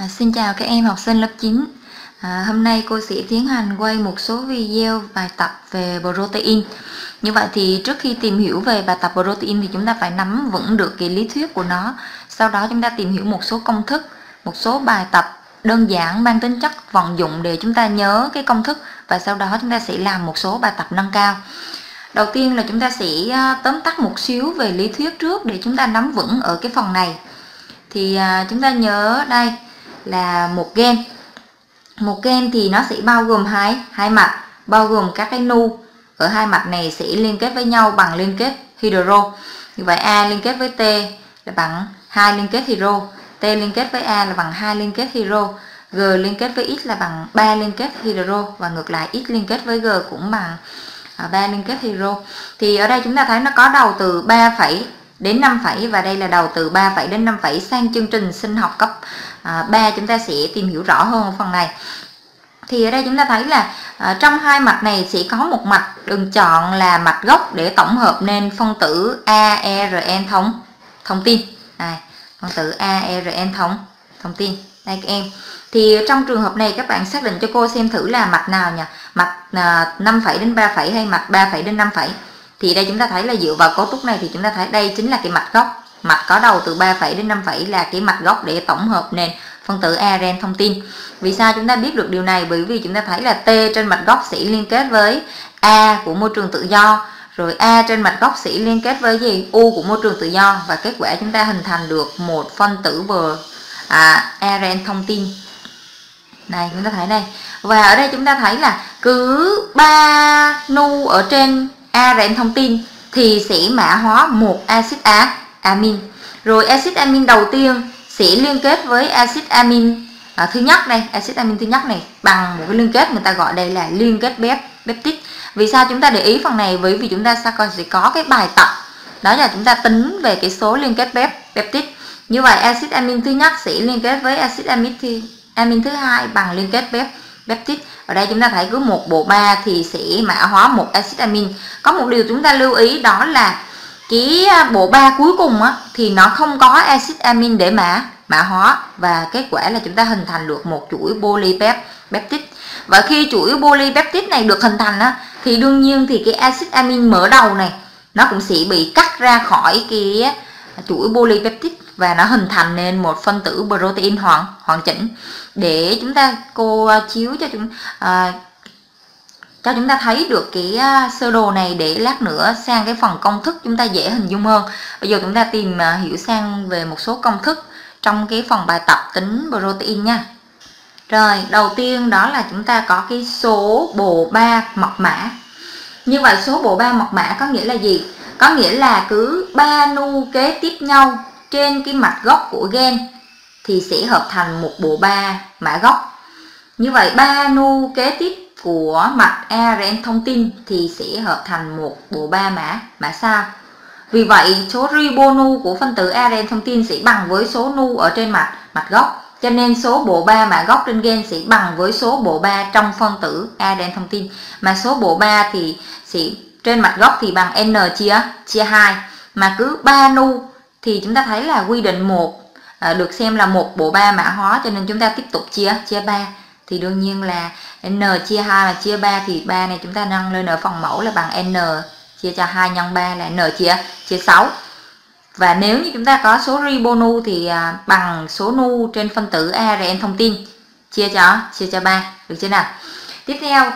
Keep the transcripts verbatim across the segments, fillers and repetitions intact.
À, xin chào các em học sinh lớp chín. À, hôm nay cô sẽ tiến hành quay một số video bài tập về protein. Như vậy thì trước khi tìm hiểu về bài tập protein thì chúng ta phải nắm vững được cái lý thuyết của nó. Sau đó chúng ta tìm hiểu một số công thức, một số bài tập đơn giản mang tính chất vận dụng để chúng ta nhớ cái công thức. Và sau đó chúng ta sẽ làm một số bài tập nâng cao. Đầu tiên là chúng ta sẽ tóm tắt một xíu về lý thuyết trước để chúng ta nắm vững ở cái phần này. Thì à, chúng ta nhớ đây là một gen. Một gen thì nó sẽ bao gồm hai hai mặt, bao gồm các cái nu ở hai mặt này sẽ liên kết với nhau bằng liên kết hydro. Như vậy A liên kết với T là bằng hai liên kết hydro, T liên kết với A là bằng hai liên kết hydro, G liên kết với X là bằng ba liên kết hydro và ngược lại X liên kết với G cũng bằng ba liên kết hydro. Thì ở đây chúng ta thấy nó có đầu từ ba phẩy đến năm phẩy và đây là đầu từ ba phẩy đến năm phẩy. Sang chương trình sinh học cấp à, ba chúng ta sẽ tìm hiểu rõ hơn ở phần này. Thì ở đây chúng ta thấy là à, trong hai mặt này sẽ có một mạch đường chọn là mạch gốc để tổng hợp nên phân tử a e rờ en thống thông tin. Đây, phân tử a e rờ en thống thông tin. Đây các em. Thì trong trường hợp này các bạn xác định cho cô xem thử là mạch nào nhỉ? Mạch à, năm phẩy đến ba phẩy hay mạch ba phẩy đến năm phẩy? Thì đây chúng ta thấy là dựa vào cấu trúc này thì chúng ta thấy đây chính là cái mạch gốc. Mạch có đầu từ ba phẩy đến năm phẩy là cái mạch gốc để tổng hợp nền phân tử a e rờ en thông tin. Vì sao chúng ta biết được điều này? Bởi vì chúng ta thấy là T trên mạch gốc sẽ liên kết với A của môi trường tự do, rồi A trên mạch gốc sẽ liên kết với gì? U của môi trường tự do, và kết quả chúng ta hình thành được một phân tử bờ à, a e rờ en thông tin. Này chúng ta thấy đây. Và ở đây chúng ta thấy là cứ ba nu ở trên a e rờ en thông tin thì sẽ mã hóa một axit A amin. Rồi axit amin đầu tiên sẽ liên kết với axit amin à, thứ nhất đây, axit amin thứ nhất này bằng một cái liên kết người ta gọi đây là liên kết peptide. Vì sao chúng ta để ý phần này? Bởi vì chúng ta sẽ còn sẽ có cái bài tập đó là chúng ta tính về cái số liên kết peptide. Như vậy axit amin thứ nhất sẽ liên kết với axit amin thứ amin thứ hai bằng liên kết peptide. Peptide. Ở đây chúng ta thấy cứ một bộ ba thì sẽ mã hóa một axit amin. Có một điều chúng ta lưu ý đó là cái bộ ba cuối cùng á, thì nó không có axit amin để mã mã hóa, và kết quả là chúng ta hình thành được một chuỗi polypeptide. Và khi chuỗi polypeptide này được hình thành á, thì đương nhiên thì cái axit amin mở đầu này nó cũng sẽ bị cắt ra khỏi cái chuỗi polypeptide và nó hình thành nên một phân tử protein hoàn hoàn chỉnh. Để chúng ta cô chiếu cho chúng à, cho chúng ta thấy được cái sơ đồ này để lát nữa sang cái phần công thức chúng ta dễ hình dung hơn. Bây giờ chúng ta tìm hiểu sang về một số công thức trong cái phần bài tập tính protein nha. Rồi, đầu tiên đó là chúng ta có cái số bộ ba mật mã. Như vậy số bộ ba mật mã có nghĩa là gì? Có nghĩa là cứ ba nu kế tiếp nhau trên cái mạch gốc của gen thì sẽ hợp thành một bộ ba mã gốc. Như vậy ba nu kế tiếp của mạch a e rờ en thông tin thì sẽ hợp thành một bộ ba mã mã sao. Vì vậy số ribonu của phân tử a e rờ en thông tin sẽ bằng với số nu ở trên mạch mạch gốc. Cho nên số bộ ba mã gốc trên gen sẽ bằng với số bộ ba trong phân tử a e rờ en thông tin. Mà số bộ ba thì sẽ trên mạch gốc thì bằng n chia chia hai. Mà cứ ba nu thì chúng ta thấy là quy định một à, được xem là một bộ ba mã hóa, cho nên chúng ta tiếp tục chia chia ba thì đương nhiên là n chia hai là chia ba, thì ba này chúng ta nâng lên ở phần mẫu là bằng n chia cho hai nhân ba là n chia chia sáu. Và nếu như chúng ta có số ribonu thì à, bằng số nu trên phân tử a e rờ en thông tin chia cho chia cho ba, được chưa nào? Tiếp theo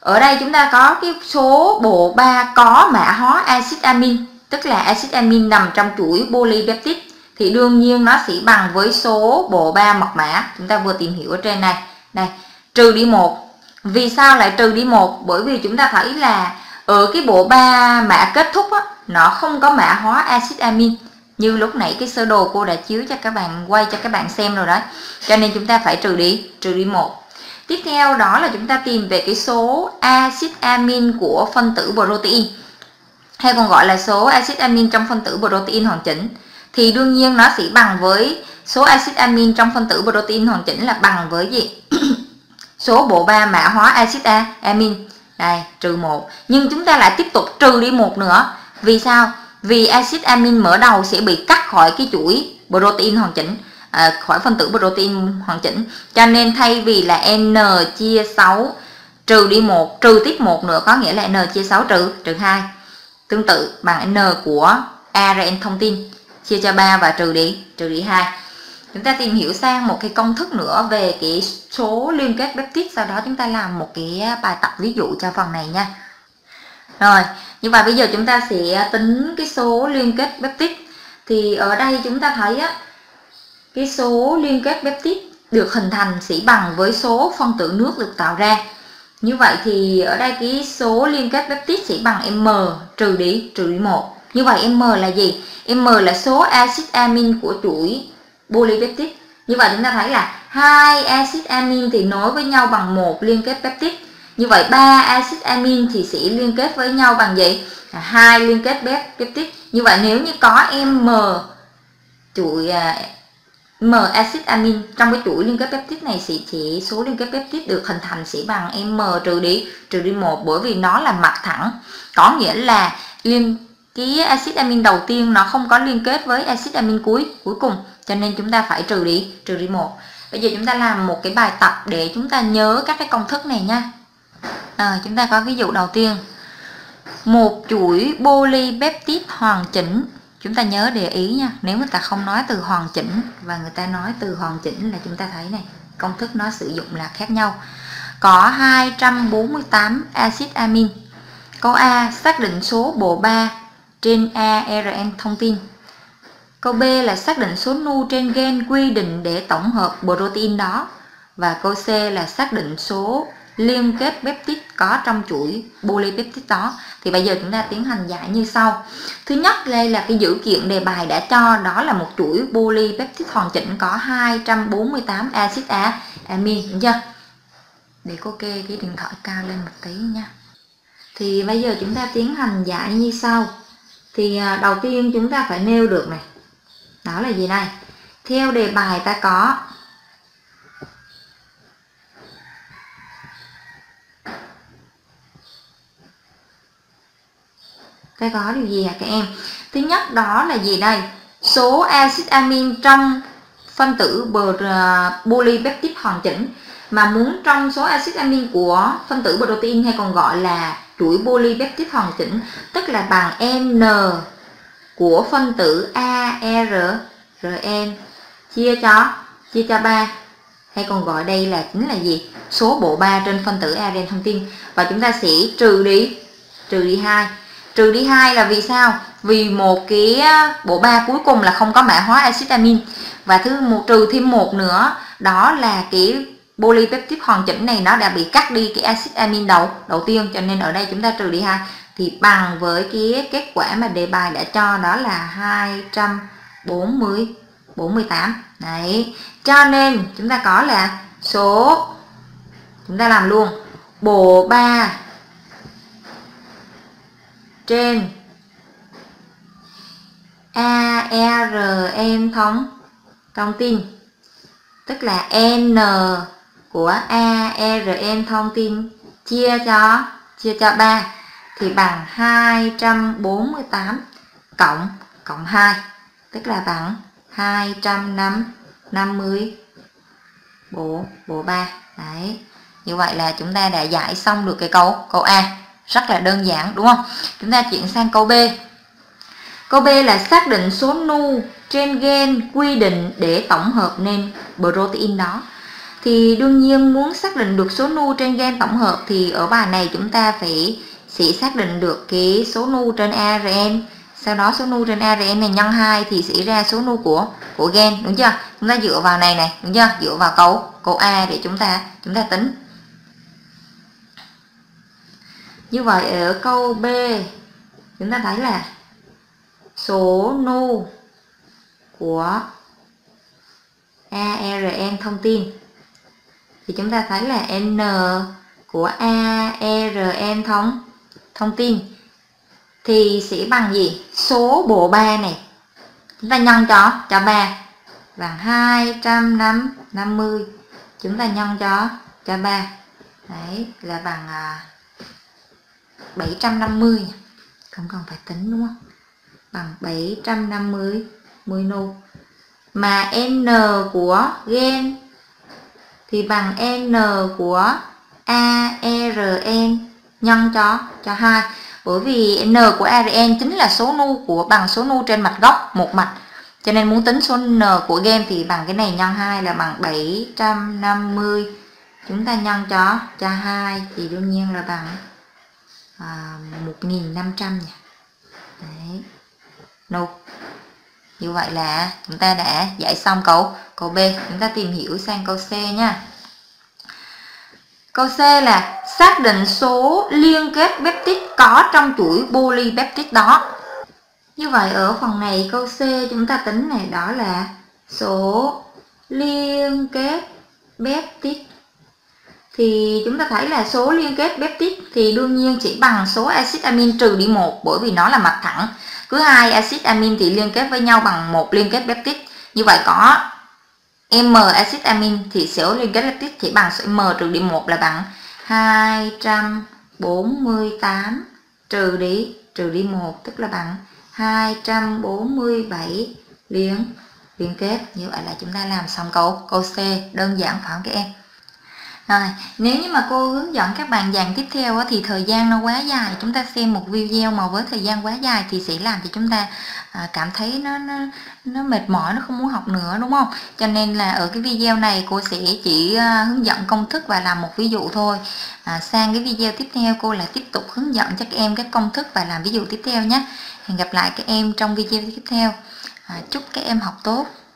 ở đây chúng ta có cái số bộ ba có mã hóa axit amin, tức là axit amin nằm trong chuỗi polypeptide thì đương nhiên nó sẽ bằng với số bộ ba mật mã chúng ta vừa tìm hiểu ở trên này. Đây, trừ đi một. Vì sao lại trừ đi một? Bởi vì chúng ta thấy là ở cái bộ ba mã kết thúc á, nó không có mã hóa axit amin. Như lúc nãy cái sơ đồ cô đã chiếu cho các bạn, quay cho các bạn xem rồi đấy. Cho nên chúng ta phải trừ đi, trừ đi một. Tiếp theo đó là chúng ta tìm về cái số axit amin của phân tử protein, hay còn gọi là số axit amin trong phân tử protein hoàn chỉnh, thì đương nhiên nó sẽ bằng với số axit amin trong phân tử protein hoàn chỉnh là bằng với gì? Số bộ ba mã hóa axit amin. Đây, trừ một. Nhưng chúng ta lại tiếp tục trừ đi một nữa. Vì sao? Vì axit amin mở đầu sẽ bị cắt khỏi cái chuỗi protein hoàn chỉnh. à, khỏi phân tử protein hoàn chỉnh. Cho nên thay vì là n chia sáu trừ đi một, trừ tiếp một nữa, có nghĩa là n chia sáu trừ trừ hai. Tương tự bằng n của a rờ en thông tin chia cho ba và trừ đi trừ đi hai. Chúng ta tìm hiểu sang một cái công thức nữa về cái số liên kết peptide, sau đó chúng ta làm một cái bài tập ví dụ cho phần này nha. Rồi, như vậy bây giờ chúng ta sẽ tính cái số liên kết peptide. Thì ở đây chúng ta thấy á, cái số liên kết peptide được hình thành sẽ bằng với số phân tử nước được tạo ra. Như vậy thì ở đây cái số liên kết peptide sẽ bằng m trừ đi trừ đi một. Như vậy m là gì? M là số axit amin của chuỗi polypeptide. Như vậy chúng ta thấy là hai axit amin thì nối với nhau bằng một liên kết peptide. Như vậy ba axit amin thì sẽ liên kết với nhau bằng gì? Hai liên kết peptide. Như vậy nếu như có m chuỗi m axit amin trong cái chuỗi liên kết peptide này thì, thì số liên kết peptide được hình thành sẽ bằng m trừ đi trừ đi một, bởi vì nó là mặt thẳng, có nghĩa là liên cái axit amin đầu tiên nó không có liên kết với axit amin cuối cuối cùng, cho nên chúng ta phải trừ đi trừ đi một. Bây giờ chúng ta làm một cái bài tập để chúng ta nhớ các cái công thức này nha. À, chúng ta có ví dụ đầu tiên, một chuỗi polypeptide hoàn chỉnh. Chúng ta nhớ để ý nha, nếu người ta không nói từ hoàn chỉnh và người ta nói từ hoàn chỉnh là chúng ta thấy này, công thức nó sử dụng là khác nhau. Có hai trăm bốn mươi tám axit amin. Câu A xác định số bộ ba trên a rờ en thông tin. Câu B là xác định số nu trên gen quy định để tổng hợp protein đó. Và câu C là xác định số liên kết peptide có trong chuỗi polypeptide đó. Thì bây giờ chúng ta tiến hành giải như sau. Thứ nhất, đây là cái dữ kiện đề bài đã cho, đó là một chuỗi polypeptide hoàn chỉnh có hai trăm bốn mươi tám axit amin, đúng chưa? Để cô kê cái điện thoại cao lên một tí nha. Thì bây giờ chúng ta tiến hành giải như sau. Thì đầu tiên chúng ta phải nêu được này, đó là gì này? Theo đề bài ta có ta có điều gì hả các em? Thứ nhất đó là gì đây? Số axit amin trong phân tử polypeptide hoàn chỉnh. Mà muốn trong số axit amin của phân tử protein hay còn gọi là chuỗi polypeptide hoàn chỉnh, tức là bằng n của phân tử a rờ en chia cho chia cho ba, hay còn gọi đây là chính là gì? Số bộ ba trên phân tử a rờ en thông tin. Và chúng ta sẽ trừ đi trừ đi hai. Trừ đi hai là vì sao? Vì một cái bộ ba cuối cùng là không có mã hóa axit amin. Và thứ một trừ thêm một nữa, đó là cái polypeptide hoàn chỉnh này nó đã bị cắt đi cái axit amin đầu đầu tiên, cho nên ở đây chúng ta trừ đi hai thì bằng với cái kết quả mà đề bài đã cho, đó là hai trăm bốn mươi bốn mươi tám. Đấy, cho nên chúng ta có là số, chúng ta làm luôn bộ ba trên a rờ en thông thông tin, tức là n của a rờ en thông tin chia cho chia cho ba thì bằng hai trăm bốn mươi tám cộng cộng hai, tức là bằng hai trăm năm mươi bộ bộ ba. Đấy. Như vậy là chúng ta đã giải xong được cái câu câu A, rất là đơn giản đúng không? Chúng ta chuyển sang câu B. Câu B là xác định số nu trên gen quy định để tổng hợp nên protein đó. Thì đương nhiên muốn xác định được số nu trên gen tổng hợp thì ở bài này chúng ta phải sẽ xác định được cái số nu trên a rờ en, sau đó số nu trên a rờ en này nhân hai thì sẽ ra số nu của của gen, đúng chưa? Chúng ta dựa vào này này, đúng chưa? Dựa vào câu câu A để chúng ta chúng ta tính. Như vậy ở câu B chúng ta thấy là số nu của a rờ en thông tin, thì chúng ta thấy là n của a rờ en thông thông tin thì sẽ bằng gì? Số bộ ba này chúng ta nhân cho cho ba bằng hai trăm năm mươi, chúng ta nhân cho cho ba, đấy là bằng bảy trăm năm mươi, không cần phải tính đúng không? Bằng bảy trăm năm mươi nu. mà n của gen thì bằng n của a rờ en nhân cho cho hai, bởi vì n của a rờ en chính là số nu của bằng số nu trên mạch gốc một mạch, cho nên muốn tính số n của gen thì bằng cái này nhân hai là bằng bảy trăm năm mươi. Chúng ta nhân cho cho hai thì đương nhiên là bằng à, một nghìn năm trăm nhỉ. Đấy. Nu. Như vậy là chúng ta đã giải xong câu câu B, chúng ta tìm hiểu sang câu C nha. Câu C là xác định số liên kết peptide có trong chuỗi polypeptide đó. Như vậy ở phần này câu C chúng ta tính này đó là số liên kết peptide. Thì chúng ta thấy là số liên kết peptide thì đương nhiên chỉ bằng số axit amin trừ đi một, bởi vì nó là mặt thẳng. Cứ hai axit amin thì liên kết với nhau bằng một liên kết peptide. Như vậy có m axit amin thì số liên kết peptide chỉ bằng số m trừ đi một là bằng hai trăm bốn mươi tám trừ đi trừ đi một, tức là bằng hai trăm bốn mươi bảy liên liên kết. Như vậy là chúng ta làm xong câu câu C, đơn giản phải không các em? Rồi, nếu như mà cô hướng dẫn các bạn dàn tiếp theo thì thời gian nó quá dài, chúng ta xem một video mà với thời gian quá dài thì sẽ làm cho chúng ta cảm thấy nó nó, nó mệt mỏi, nó không muốn học nữa, đúng không? Cho nên là ở cái video này cô sẽ chỉ hướng dẫn công thức và làm một ví dụ thôi. À, sang cái video tiếp theo cô lại tiếp tục hướng dẫn cho các em các công thức và làm ví dụ tiếp theo nhé. Hẹn gặp lại các em trong video tiếp theo. À, chúc các em học tốt.